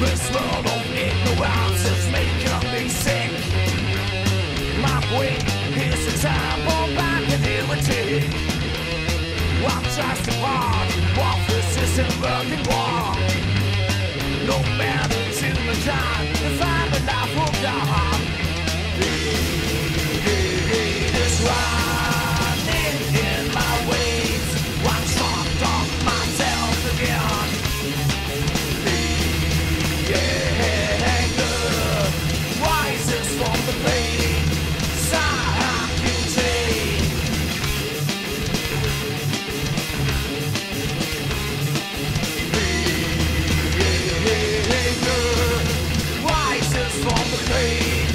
This world of ignorance is making me sick. My way is a temple back in irony. I'm just a part of this isn't working war. No man is in the time to find enough of God. It is running in my ways. I'm shocked of myself again. Rises from the grave.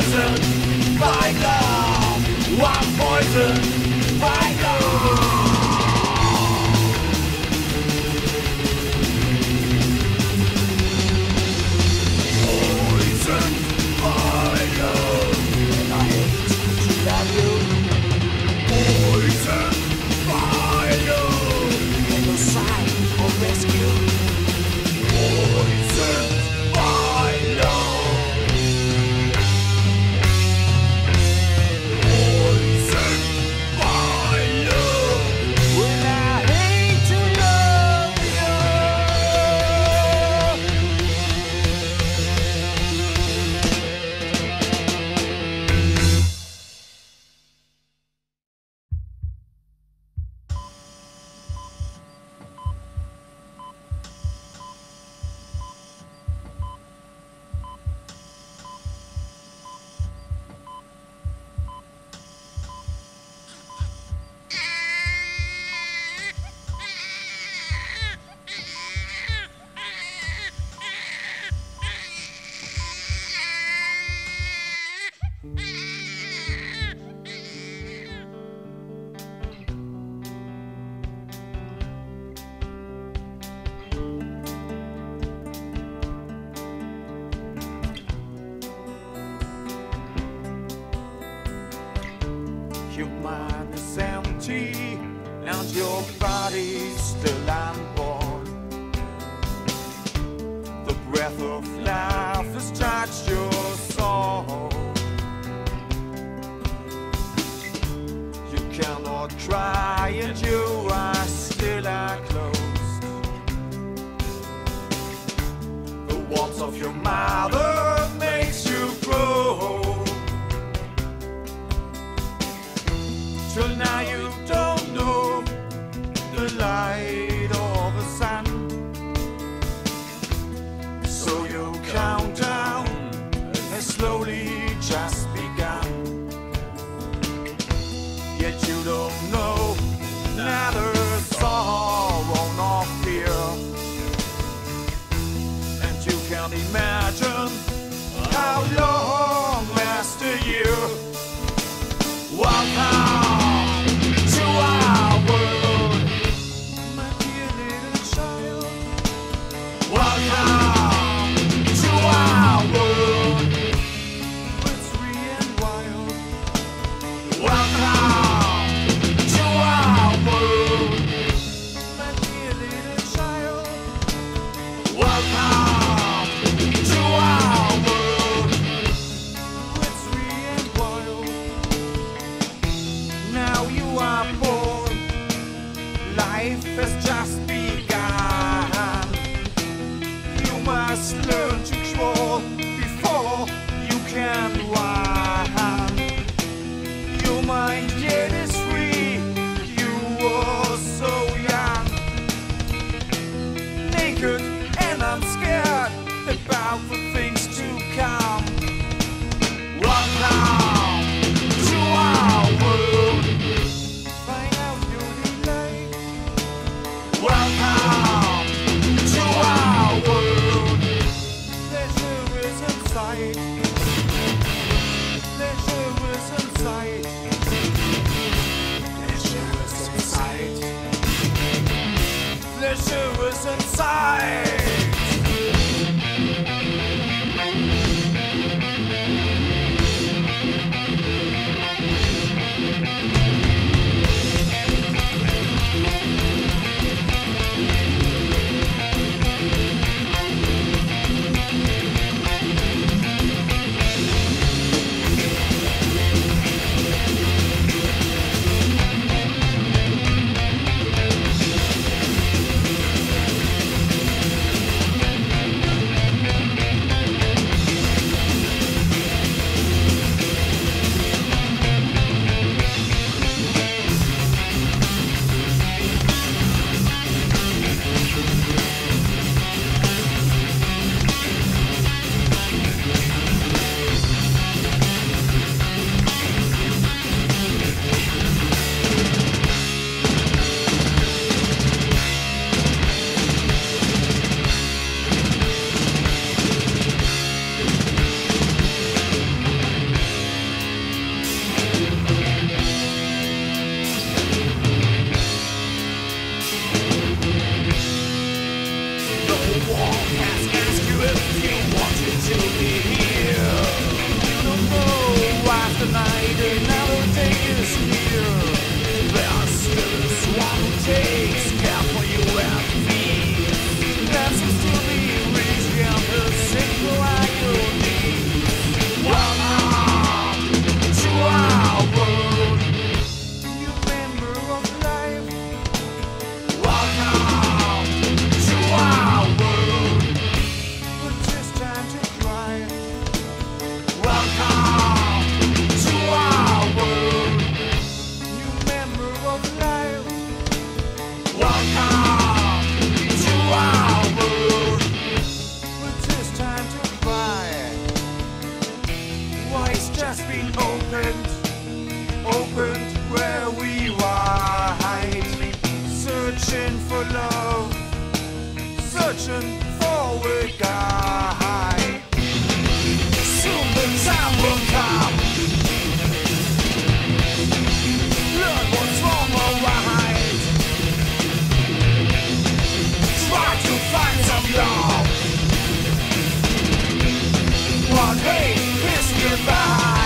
Poison, Weiler. One Poison, Weiler. Your mind is empty and your body's still unborn. The breath of life has touched your soul. You cannot cry and your eyes still are closed. The warmth of your mother makes you grow. Till now you don't know the light of the sun, so your countdown has slowly just begun. Yet you don't know neither sorrow nor fear, and you can't imagine how long lasts a year. Welcome to our world, my dear little child. Welcome to our world, it's free and wild. Welcome to our world, my dear little child. Welcome to our world, it's free and wild. Now you are born, life has just begun. You must learn to crawl before you can run. Your mind yet is free, you were so young. Naked and I'm scared about the things to come. Welcome to our world. Find out your delight. Welcome to our world. Pleasure is inside. been opened where we hide, searching for love, searching for a guide. Soon the time will come, learn what's wrong or right, try to find some love, but hate is goodbye.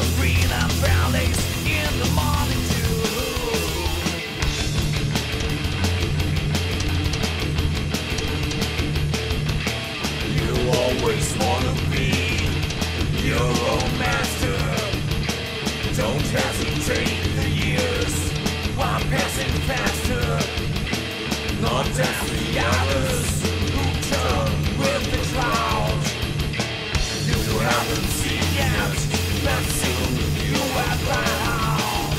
Serena valleys in the morning dew. You always wanna be your own master. Don't hesitate, the years are passing faster. Not as the others who turn with the cloud. You haven't seen yet, but soon you are bound.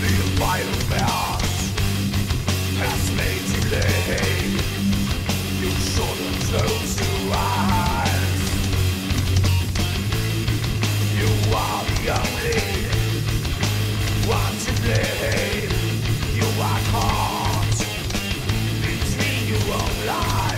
The environment has made you lay. You shouldn't close your eyes. You are the only one to blame. You are caught between your own lies.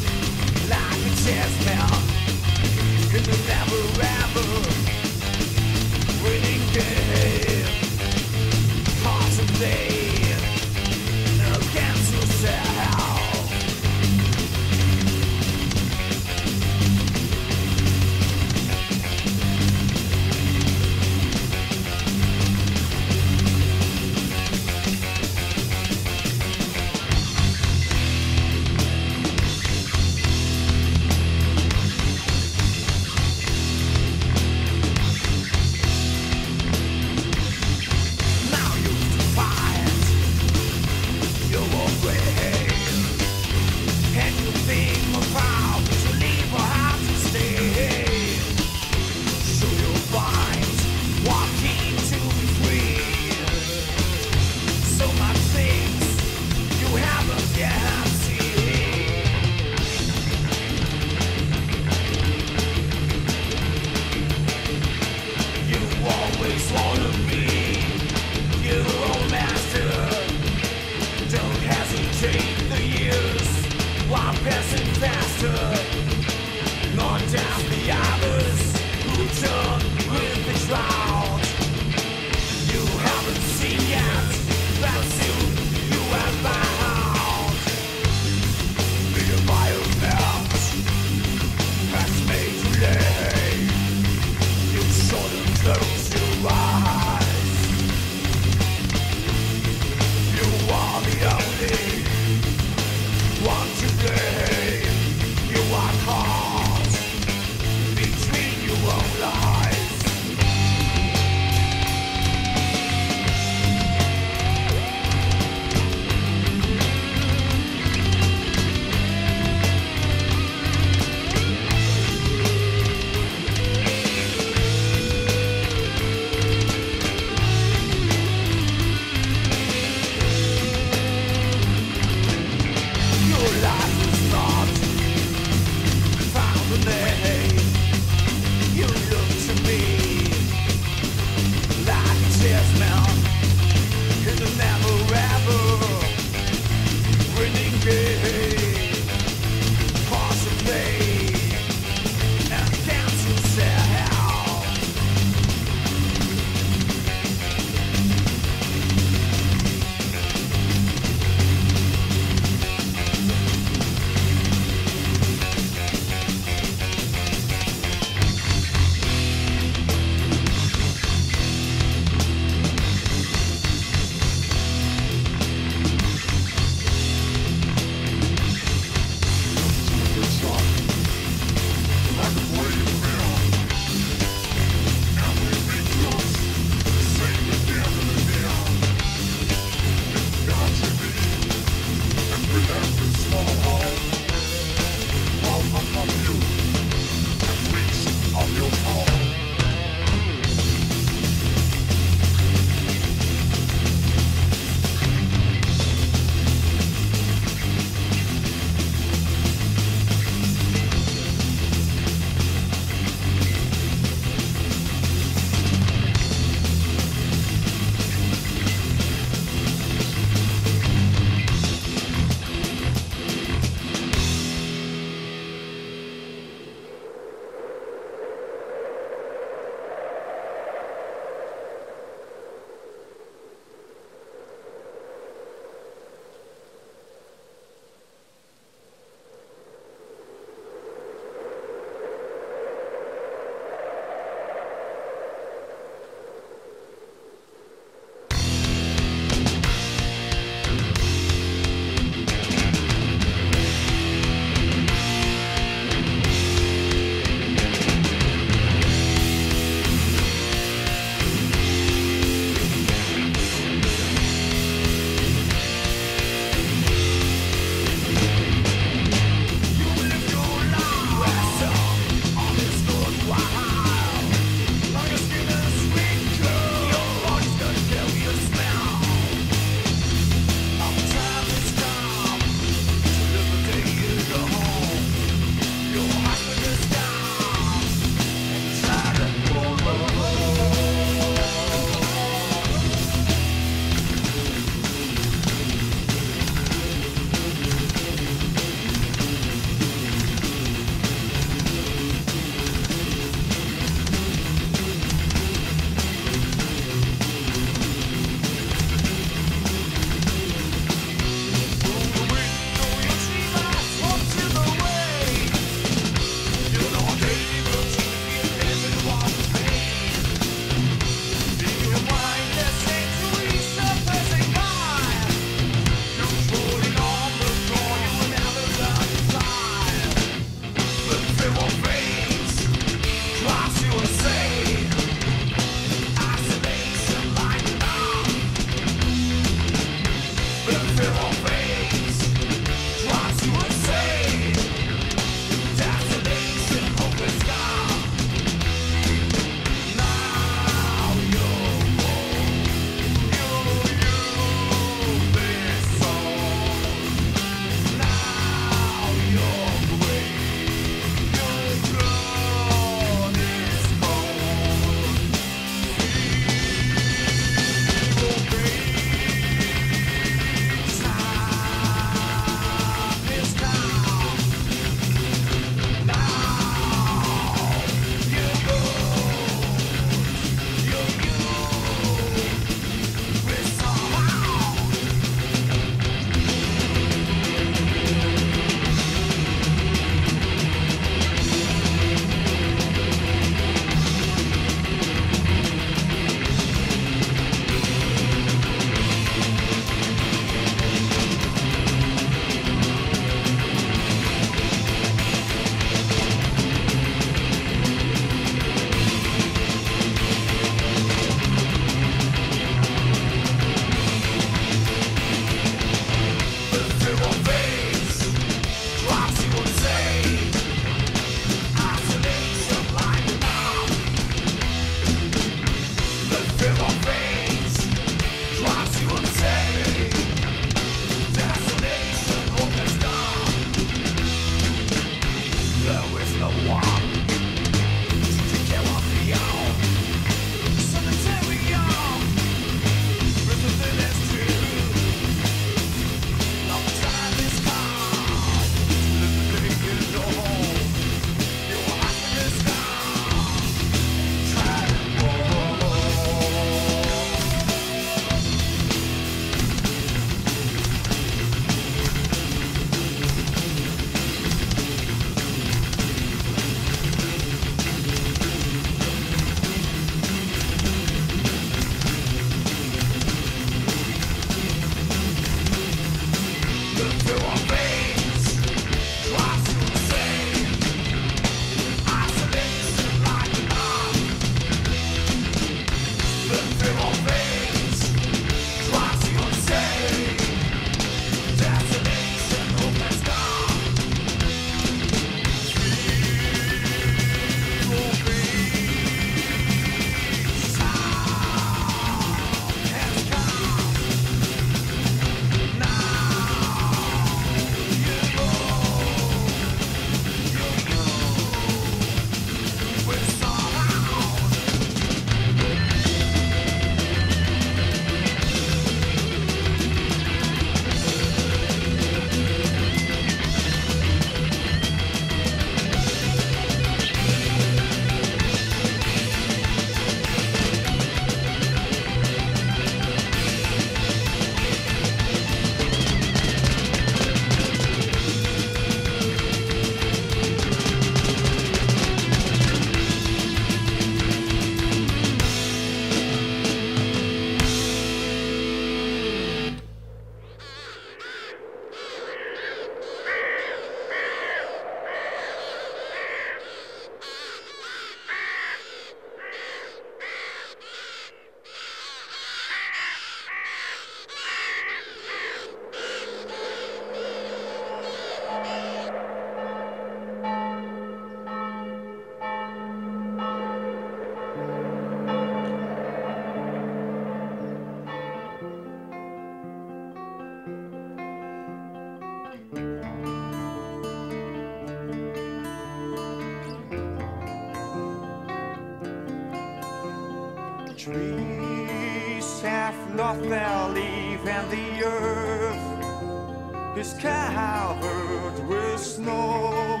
trees have lost their leaf, and the earth is covered with snow.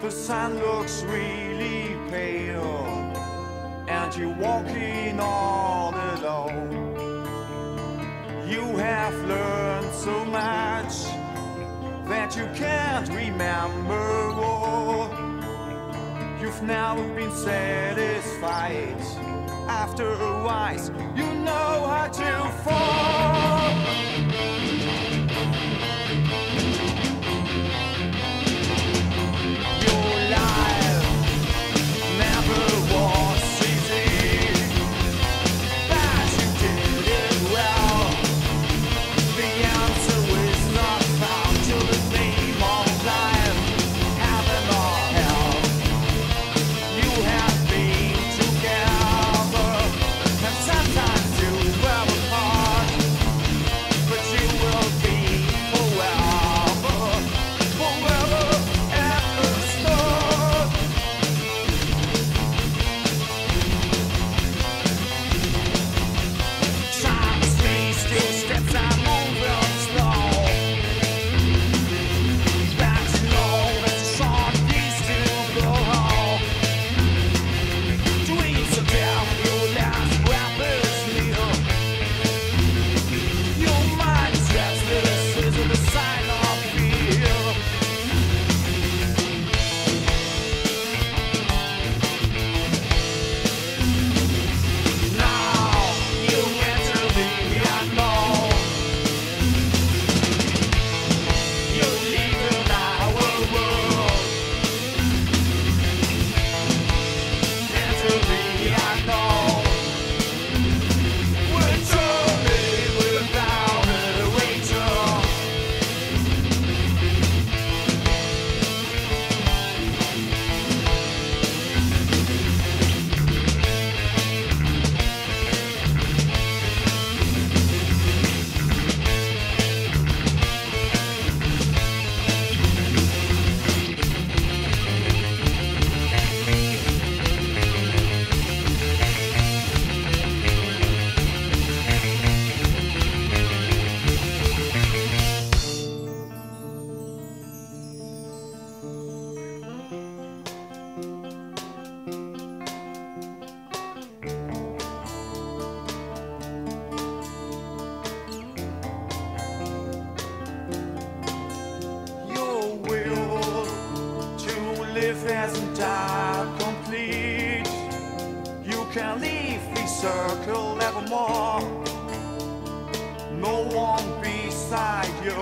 The sun looks really pale, and you're walking all alone. You have learned so much that you can't remember all. You've now been satisfied. After a while, you know how to fall. Hasn't died complete. You can leave the circle evermore. No one beside you.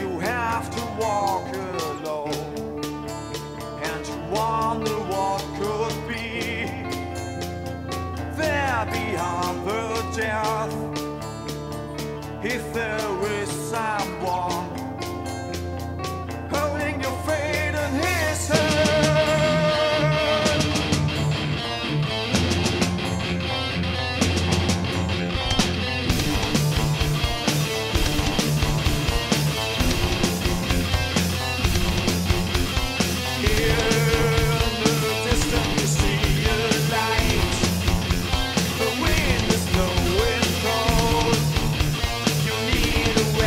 You have to walk alone, and you wonder what could be there beyond the death. If there is someone holding your face. Need a way.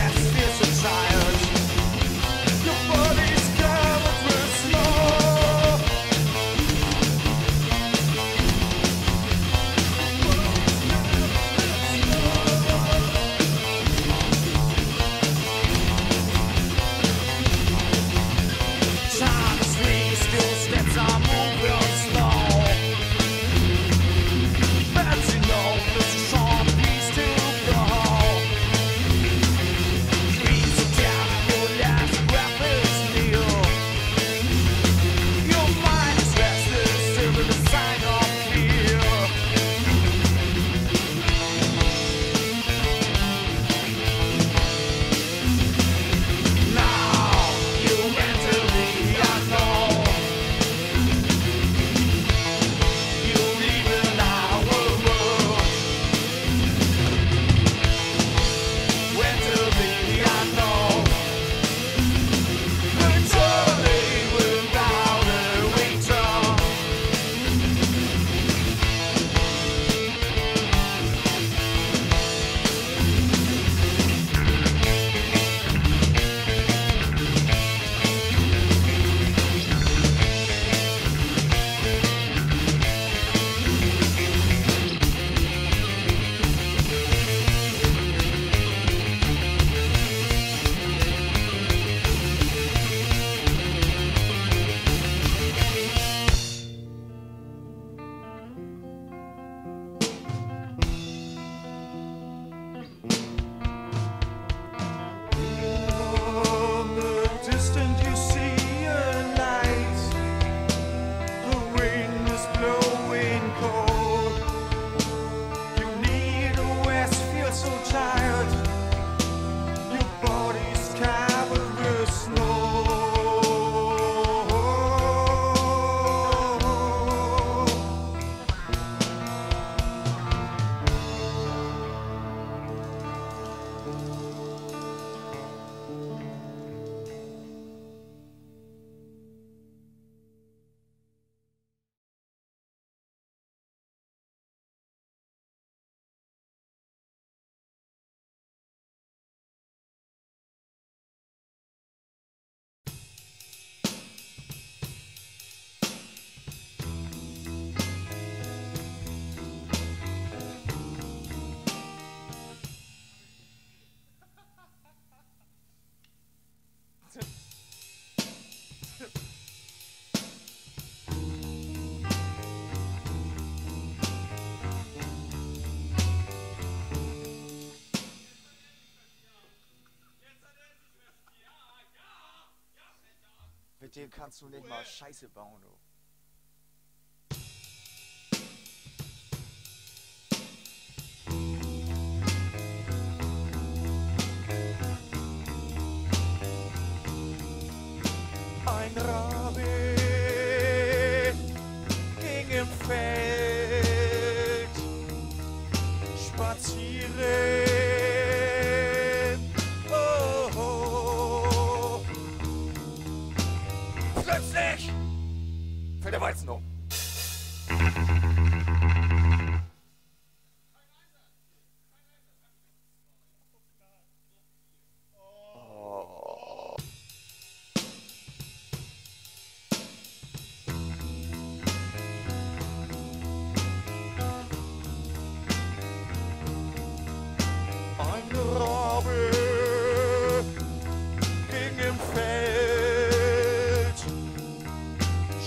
Mit dem kannst du nicht mal Scheiße bauen, du. Ein Rabe ging im Feld spazieren. Oh, oh. Plötzlich fällt der Weizen um.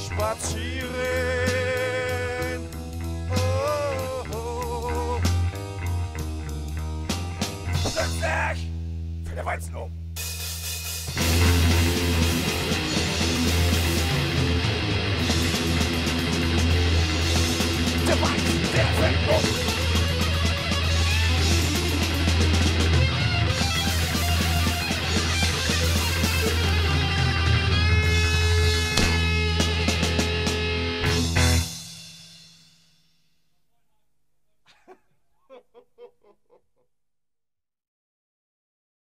Spazieren, oh, oh. Plötzlich fällt der Weizen um.